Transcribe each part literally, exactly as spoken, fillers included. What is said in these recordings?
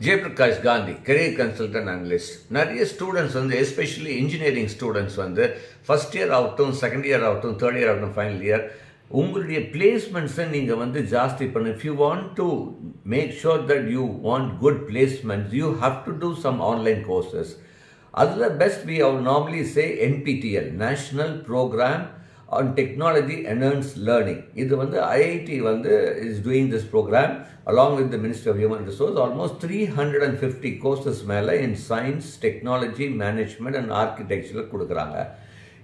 J. Prakash Gandhi, career consultant analyst. Nariya students, especially engineering students, first year out, second year out, third year out, final year. Your placements, if you want to make sure that you want good placements, you have to do some online courses. Other best we normally say N P T E L, National Program on Technology Enhanced Learning. This I I T is doing this program along with the Ministry of Human Resources. Almost three hundred fifty courses in science, technology, management and architecture.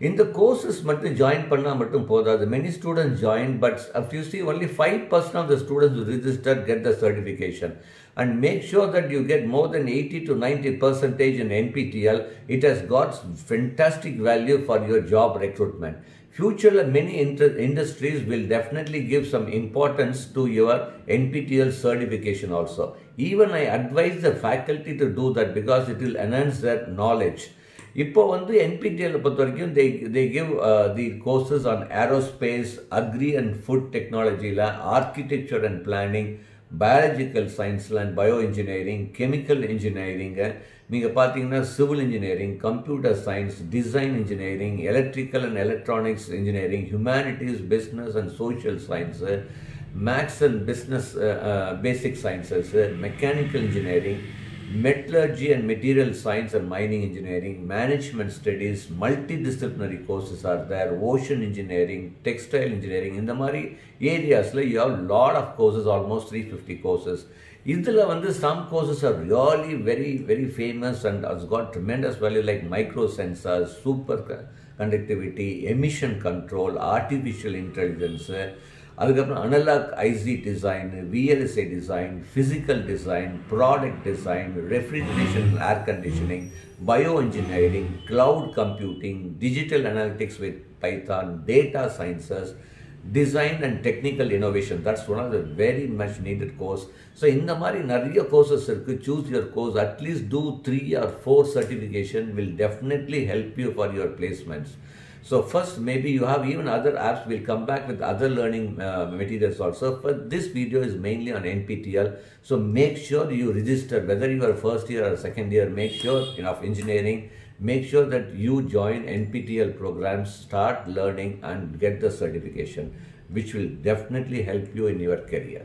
In the courses, join panna many students join, but if you see only five percent of the students who registered get the certification. And make sure that you get more than eighty to ninety percentage in N P T E L. It has got fantastic value for your job recruitment. Future many industries will definitely give some importance to your N P T E L certification also. Even I advise the faculty to do that because it will enhance their knowledge. Now, N P T E L, they, they give uh, the courses on aerospace, agri and food technology, architecture and planning, biological science and bioengineering, chemical engineering, civil engineering, computer science, design engineering, electrical and electronics engineering, humanities, business and social science, maths and business uh, uh, basic sciences, mechanical engineering, metallurgy and material science and mining engineering, management studies, multidisciplinary courses are there, ocean engineering, textile engineering, in the mari areas you have a lot of courses, almost three hundred fifty courses. Some courses are really very, very famous and has got tremendous value like microsensors, superconductivity, emission control, artificial intelligence, analog I C design, V L S A design, physical design, product design, refrigeration and air conditioning, bioengineering, cloud computing, digital analytics with Python, data sciences, design and technical innovation. That's one of the very much needed course. So in the mari nariya courses, choose your course, at least do three or four certification will definitely help you for your placements. So first, maybe you have even other apps. We'll come back with other learning uh, materials also. But this video is mainly on N P T E L. So make sure you register, whether you are first year or second year, make sure, you know, of engineering, make sure that you join N P T E L programs, start learning and get the certification, which will definitely help you in your career.